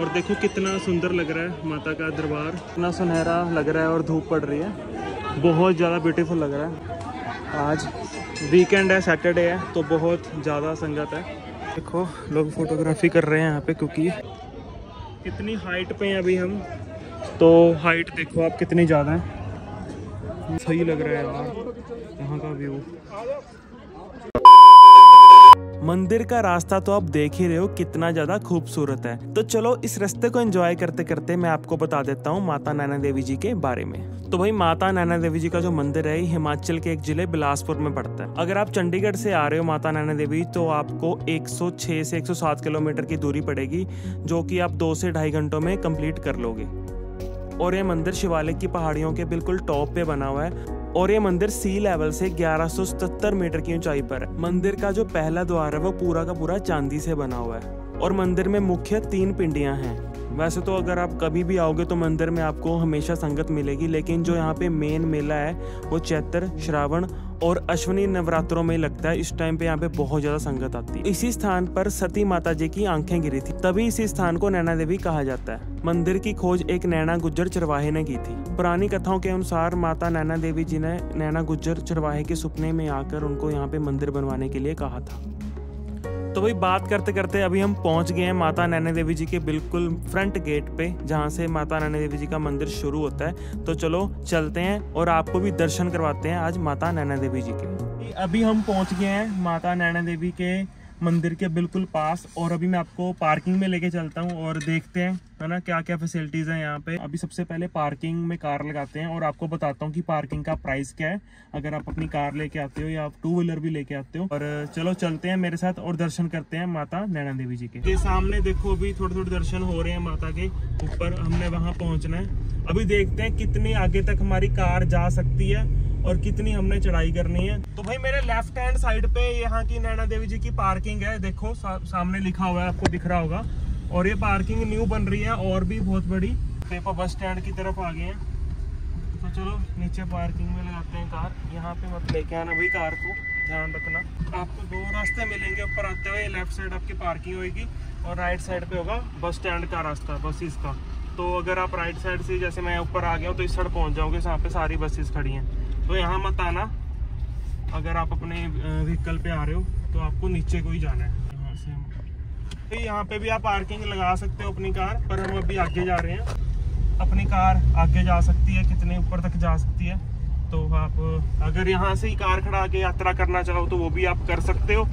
और देखो कितना सुंदर लग रहा है माता का दरबार, इतना सुनहरा लग रहा है और धूप पड़ रही है, बहुत ज़्यादा ब्यूटीफुल लग रहा है। आज वीकेंड है, सैटरडे है, तो बहुत ज़्यादा संगत है। देखो लोग फोटोग्राफी कर रहे हैं यहाँ पे, क्योंकि कितनी हाइट पे हैं अभी हम, तो हाइट देखो आप कितनी ज़्यादा है। सही लग रहा है यार यहाँ का व्यू। मंदिर का रास्ता तो आप देख ही रहे हो कितना ज्यादा खूबसूरत है। तो चलो इस रास्ते को एंजॉय करते करते मैं आपको बता देता हूँ माता नैना देवी जी के बारे में। तो भाई माता नैना देवी जी का जो मंदिर है हिमाचल के एक जिले बिलासपुर में पड़ता है। अगर आप चंडीगढ़ से आ रहे हो माता नैना देवी तो आपको 106 से 107 किलोमीटर की दूरी पड़ेगी, जो कि आप 2 से 2.5 घंटों में कंप्लीट कर लोगे। और ये मंदिर शिवालय की पहाड़ियों के बिल्कुल टॉप पे बना हुआ है और ये मंदिर सी लेवल से 1177 मीटर की ऊंचाई पर है। मंदिर का जो पहला द्वार है वो पूरा का पूरा चांदी से बना हुआ है और मंदिर में मुख्य 3 पिंडियां हैं। वैसे तो अगर आप कभी भी आओगे तो मंदिर में आपको हमेशा संगत मिलेगी, लेकिन जो यहाँ पे मेन मेला है वो चैत्र, श्रावण और अश्विनी नवरात्रों में लगता है। इस टाइम पे यहाँ पे बहुत ज़्यादा संगत आती है। इसी स्थान पर सती माता जी की आंखें गिरी थी, तभी इसी स्थान को नैना देवी कहा जाता है। मंदिर की खोज एक नैना गुज्जर चरवाहे ने की थी। पुरानी कथाओं के अनुसार माता नैना देवी जी ने नैना गुज्जर चरवाहे के सुपने में आकर उनको यहाँ पे मंदिर बनवाने के लिए कहा था। तो भाई बात करते करते अभी हम पहुंच गए हैं माता नैना देवी जी के बिल्कुल फ्रंट गेट पे, जहां से माता नैना देवी जी का मंदिर शुरू होता है। तो चलो चलते हैं और आपको भी दर्शन करवाते हैं आज माता नैना देवी जी के। अभी हम पहुंच गए हैं माता नैना देवी के मंदिर के बिल्कुल पास, और अभी मैं आपको पार्किंग में लेके चलता हूँ और देखते हैं है ना क्या क्या फैसिलिटीज़ हैं यहाँ पे। अभी सबसे पहले पार्किंग में कार लगाते हैं और आपको बताता हूँ कि पार्किंग का प्राइस क्या है अगर आप अपनी कार लेके आते हो या आप 2 व्हीलर भी लेके आते हो। और चलो चलते हैं मेरे साथ और दर्शन करते हैं माता नैना देवी जी के। सामने देखो अभी थोड़े थोड़े दर्शन हो रहे हैं माता के ऊपर, हमने वहाँ पहुँचना है। अभी देखते हैं कितनी आगे तक हमारी कार जा सकती है और कितनी हमने चढ़ाई करनी है। तो भाई मेरे लेफ्ट हैंड साइड पे यहाँ की नैना देवी जी की पार्किंग है, देखो सामने लिखा हुआ है, आपको दिख रहा होगा। और ये पार्किंग न्यू बन रही है और भी बहुत बड़ी। पेपा बस स्टैंड की तरफ आ गए हैं, तो चलो नीचे पार्किंग में लगाते हैं कार। यहाँ पे मत लेके आना भाई कार को, ध्यान रखना। आपको 2 रास्ते मिलेंगे ऊपर आते हुए, लेफ्ट साइड आपकी पार्किंग होगी और राइट साइड पे होगा बस स्टैंड का रास्ता, बसेस का। तो अगर आप राइट साइड से, जैसे मैं ऊपर आ गया हूँ तो इस साइड पहुँच जाओगे, यहाँ पे सारी बसेस खड़ी हैं। तो यहाँ मत आना, अगर आप अपने व्हीकल पे आ रहे हो तो आपको नीचे को ही जाना है। यहाँ से यहाँ पे भी आप पार्किंग लगा सकते हो अपनी कार, पर हम अभी आगे जा रहे हैं। अपनी कार आगे जा सकती है, कितने ऊपर तक जा सकती है, तो आप अगर यहाँ से ही कार खड़ा के यात्रा करना चाहो तो वो भी आप कर सकते हो,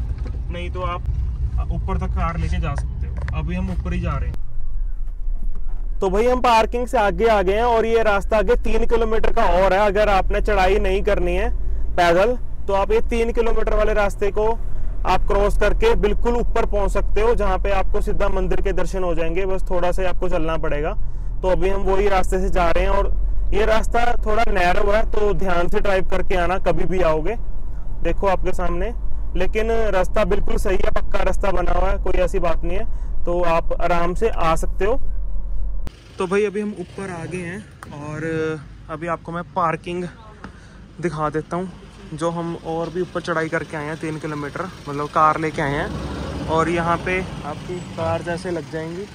नहीं तो आप ऊपर तक कार लेके जा सकते हो। अभी हम ऊपर ही जा रहे हैं। तो भाई हम पार्किंग से आगे आ गए हैं और ये रास्ता आगे 3 किलोमीटर का और है। अगर आपने चढ़ाई नहीं करनी है पैदल तो आप ये 3 किलोमीटर वाले रास्ते को आप क्रॉस करके बिल्कुल ऊपर पहुंच सकते हो, जहां पे आपको सीधा मंदिर के दर्शन हो जाएंगे। बस थोड़ा सा आपको चलना पड़ेगा। तो अभी हम वही रास्ते से जा रहे हैं और ये रास्ता थोड़ा नैरो है, तो ध्यान से ड्राइव करके आना कभी भी आओगे। देखो आपके सामने, लेकिन रास्ता बिल्कुल सही है, पक्का रास्ता बना हुआ है, कोई ऐसी बात नहीं है, तो आप आराम से आ सकते हो। तो भाई अभी हम ऊपर आ गए हैं और अभी आपको मैं पार्किंग दिखा देता हूँ, जो हम और भी ऊपर चढ़ाई करके आए हैं 3 किलोमीटर, मतलब कार लेके आए हैं। और यहाँ पे आपकी कार जैसे लग जाएंगी।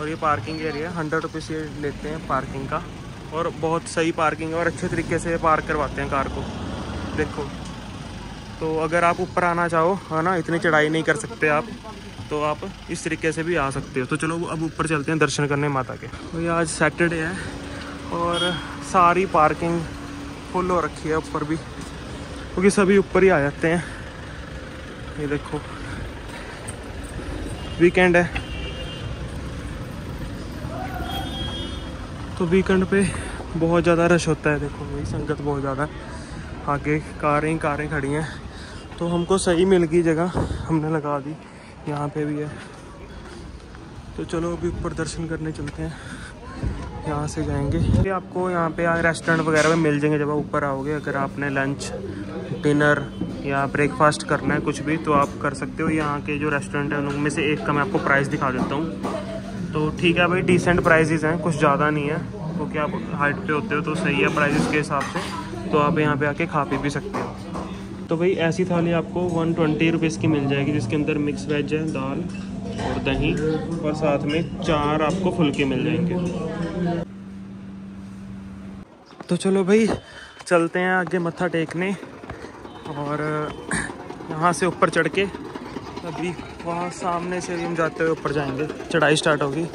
और ये पार्किंग एरिया 100 रुपीज़ ये लेते हैं पार्किंग का, और बहुत सही पार्किंग है और अच्छे तरीके से पार्क करवाते हैं कार को। देखो, तो अगर आप ऊपर आना चाहो है ना, इतनी चढ़ाई नहीं कर सकते आप, तो आप इस तरीके से भी आ सकते हो। तो चलो अब ऊपर चलते हैं दर्शन करने माता के। भाई आज सैटरडे है और सारी पार्किंग फुल हो रखी है ऊपर भी, क्योंकि सभी ऊपर ही आ जाते हैं। ये देखो वीकेंड है, तो वीकेंड पे बहुत ज़्यादा रश होता है। देखो भाई संगत बहुत ज़्यादा है, आगे कारें खड़ी हैं। तो हमको सही मिल गई जगह, हमने लगा दी, यहाँ पे भी है। तो चलो अभी ऊपर दर्शन करने चलते हैं, यहाँ से जाएंगे। ये आपको यहाँ पे रेस्टोरेंट वगैरह में मिल जाएंगे जब आप ऊपर आओगे। अगर आपने लंच, डिनर या ब्रेकफास्ट करना है कुछ भी, तो आप कर सकते हो। यहाँ के जो रेस्टोरेंट है उनमें से एक का मैं आपको प्राइस दिखा देता हूँ। तो ठीक है भाई, डिसेंट प्राइजेज़ हैं, कुछ ज़्यादा नहीं है, क्योंकि आप हाइट पर होते हो तो सही है प्राइजेज़ के हिसाब से। तो आप यहाँ पर आके खा पी भी सकते हो। तो भाई ऐसी थाली आपको 120 रुपीज़ की मिल जाएगी, जिसके अंदर मिक्स वेज है, दाल, और दही और साथ में 4 आपको फुलके मिल जाएंगे। तो चलो भाई चलते हैं आगे मत्था टेकने और यहाँ से ऊपर चढ़ के अभी वहाँ सामने से भी हम जाते हुए ऊपर जाएंगे, चढ़ाई स्टार्ट होगी।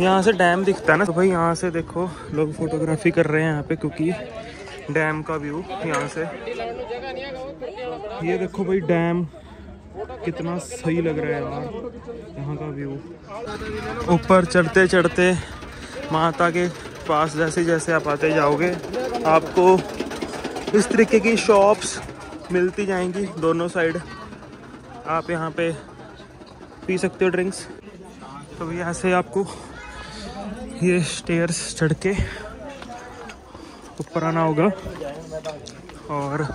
यहाँ से डैम दिखता है ना, तो भाई यहाँ से देखो लोग फोटोग्राफी कर रहे हैं यहाँ पे, क्योंकि डैम का व्यू यहाँ से, ये देखो भाई डैम कितना सही लग रहा है यार, यहाँ का व्यू। ऊपर चढ़ते चढ़ते माता के पास जैसे जैसे आप आते जाओगे आपको इस तरीके की शॉप्स मिलती जाएंगी दोनों साइड, आप यहाँ पे पी सकते हो ड्रिंक्स। तो यहाँ से आपको ये स्टेयर्स चढ़ के ऊपर आना होगा, और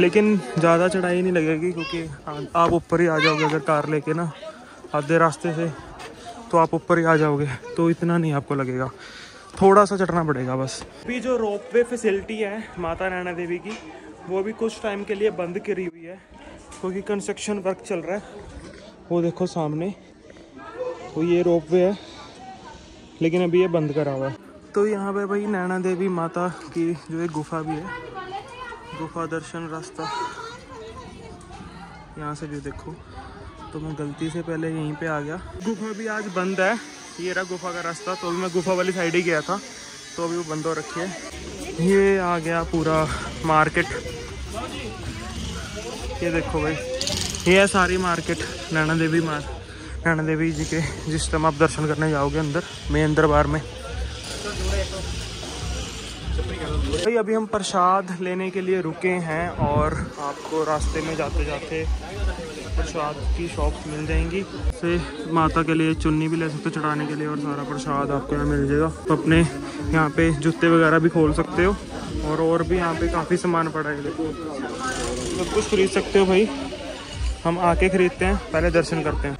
लेकिन ज़्यादा चढ़ाई नहीं लगेगी क्योंकि आप ऊपर ही आ जाओगे। अगर कार लेके ना आधे रास्ते से तो आप ऊपर ही आ जाओगे, तो इतना नहीं आपको लगेगा, थोड़ा सा चढ़ना पड़ेगा बस। अभी जो रोपवे फैसिलिटी है माता नैना देवी की, वो भी कुछ टाइम के लिए बंद करी हुई है क्योंकि कंस्ट्रक्शन वर्क चल रहा है। वो देखो सामने वो ये रोपवे है, लेकिन अभी ये बंद करा हुआ है। तो यहाँ पे भाई नैना देवी माता की जो एक गुफा भी है, गुफा दर्शन रास्ता यहाँ से भी देखो। तो मैं गलती से पहले यहीं पे आ गया, गुफा भी आज बंद है। ये रहा गुफा का रास्ता, तो मैं गुफा वाली साइड ही गया था, तो अभी वो बंद हो रखी है। ये आ गया पूरा मार्केट, ये देखो भाई ये है सारी मार्केट नैना देवी जी के, जिस टाइम आप दर्शन करने जाओगे अंदर मेन दरबार में। भाई अभी हम प्रसाद लेने के लिए रुके हैं, और आपको रास्ते में जाते जाते प्रसाद की शॉप्स मिल जाएंगी, से माता के लिए चुन्नी भी ले सकते हो चढ़ाने के लिए, और सारा प्रसाद आपको यहाँ मिल जाएगा। तो अपने यहाँ पे जूते वगैरह भी खोल सकते हो, और भी यहाँ पे काफ़ी सामान पड़ा है, सब कुछ खरीद सकते हो। भाई हम आके खरीदते हैं, पहले दर्शन करते हैं।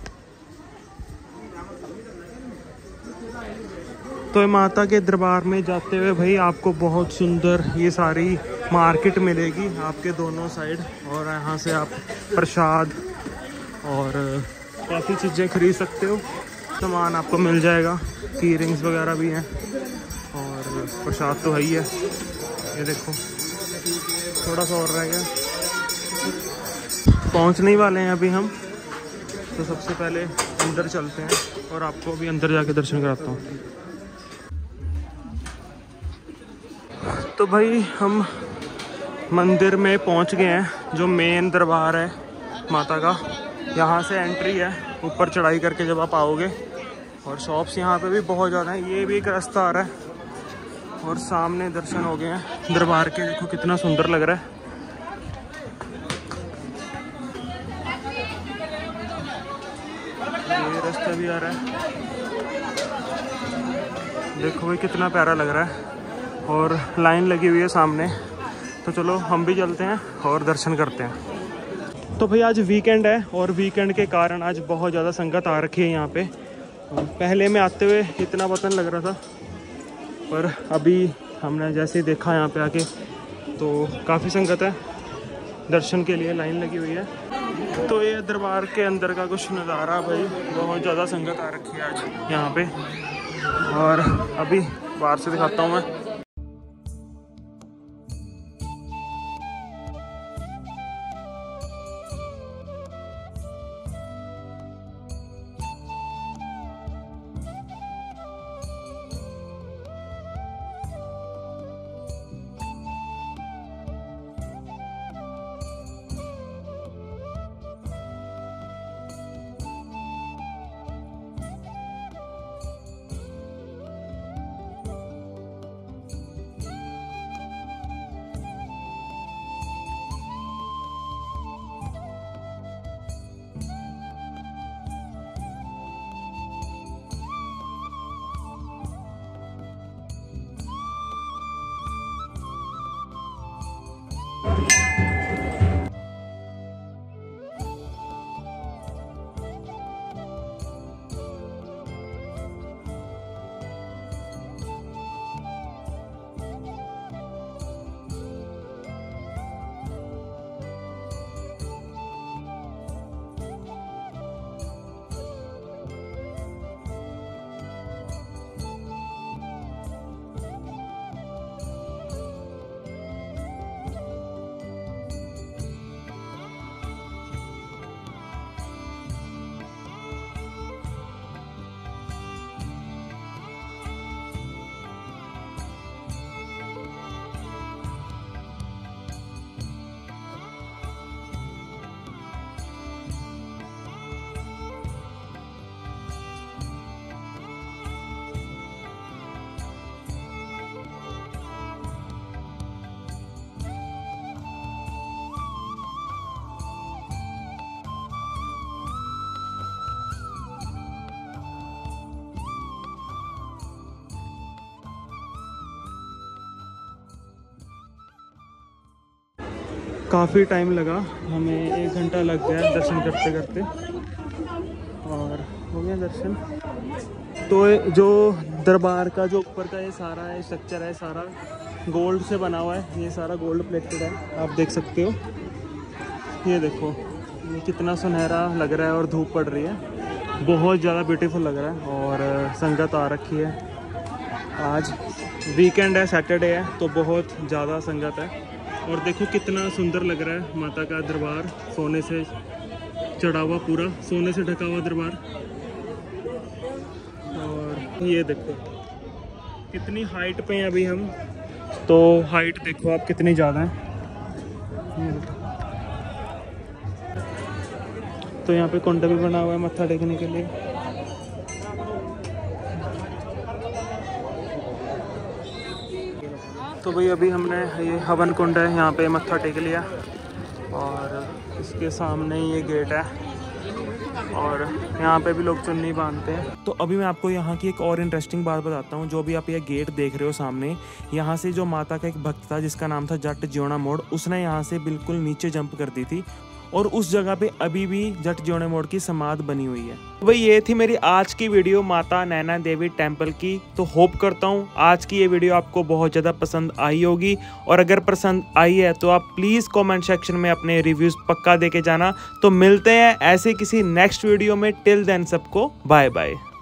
तो माता के दरबार में जाते हुए भाई आपको बहुत सुंदर ये सारी मार्केट मिलेगी आपके दोनों साइड, और यहाँ से आप प्रसाद और काफ़ी चीज़ें खरीद सकते हो। सामान आपको मिल जाएगा, की रिंग्स वगैरह भी हैं, और प्रसाद तो है ही है। ये देखो थोड़ा सा और रह गया, पहुँचने वाले हैं अभी हम। तो सबसे पहले अंदर चलते हैं, और आपको अभी अंदर जाके दर्शन कराता हूँ। तो भाई हम मंदिर में पहुंच गए हैं, जो मेन दरबार है माता का। यहाँ से एंट्री है, ऊपर चढ़ाई करके जब आप आओगे, और शॉप्स यहाँ पे भी बहुत ज़्यादा हैं। ये भी एक रास्ता आ रहा है, और सामने दर्शन हो गए हैं दरबार के, देखो कितना सुंदर लग रहा है। ये रास्ता भी आ रहा है, देखो भाई कितना प्यारा लग रहा है, और लाइन लगी हुई है सामने। तो चलो हम भी चलते हैं और दर्शन करते हैं। तो भाई आज वीकेंड है, और वीकेंड के कारण आज बहुत ज़्यादा संगत आ रखी है यहाँ पे। पहले में आते हुए इतना पता नहीं लग रहा था, पर अभी हमने जैसे ही देखा यहाँ पे आके तो काफ़ी संगत है, दर्शन के लिए लाइन लगी हुई है। तो ये दरबार के अंदर का कुछ नज़ारा, भाई बहुत ज़्यादा संगत आ रखी है आज यहाँ पर, और अभी बाहर से दिखाता हूँ मैं। काफ़ी टाइम लगा, हमें 1 घंटा लग गया दर्शन करते करते और हो गया दर्शन। तो जो दरबार का जो ऊपर का ये सारा स्ट्रक्चर है सारा गोल्ड से बना हुआ है, ये सारा गोल्ड प्लेटेड है, आप देख सकते हो। ये देखो ये कितना सुनहरा लग रहा है और धूप पड़ रही है, बहुत ज़्यादा ब्यूटीफुल लग रहा है। और संगत आ रखी है, आज वीकेंड है, सैटरडे है, तो बहुत ज़्यादा संगत है। और देखो कितना सुंदर लग रहा है माता का दरबार, सोने से चढ़ा हुआ, पूरा सोने से ढका हुआ दरबार। और ये देखो कितनी हाइट पे हैं अभी हम, तो हाइट देखो आप कितनी ज़्यादा है। तो यहाँ पे कुंड भी बना हुआ है मत्था टेकने के लिए। तो भाई अभी हमने ये हवन कुंड है, यहाँ पे मत्था टेक लिया और इसके सामने ये गेट है और यहाँ पे भी लोग चुन्नी बांधते हैं। तो अभी मैं आपको यहाँ की एक और इंटरेस्टिंग बात बताता हूँ। जो भी आप ये गेट देख रहे हो सामने, यहाँ से जो माता का एक भक्त था जिसका नाम था जट जियोना मोड़, उसने यहाँ से बिल्कुल नीचे जंप कर दी थी और उस जगह पे अभी भी जट जियोना मोड़ की समाध बनी हुई है। तो भाई ये थी मेरी आज की वीडियो माता नैना देवी टेम्पल की। तो होप करता हूँ आज की ये वीडियो आपको बहुत ज़्यादा पसंद आई होगी, और अगर पसंद आई है तो आप प्लीज़ कमेंट सेक्शन में अपने रिव्यूज़ पक्का दे के जाना। तो मिलते हैं ऐसे किसी नेक्स्ट वीडियो में, टिल देन सबको बाय बाय।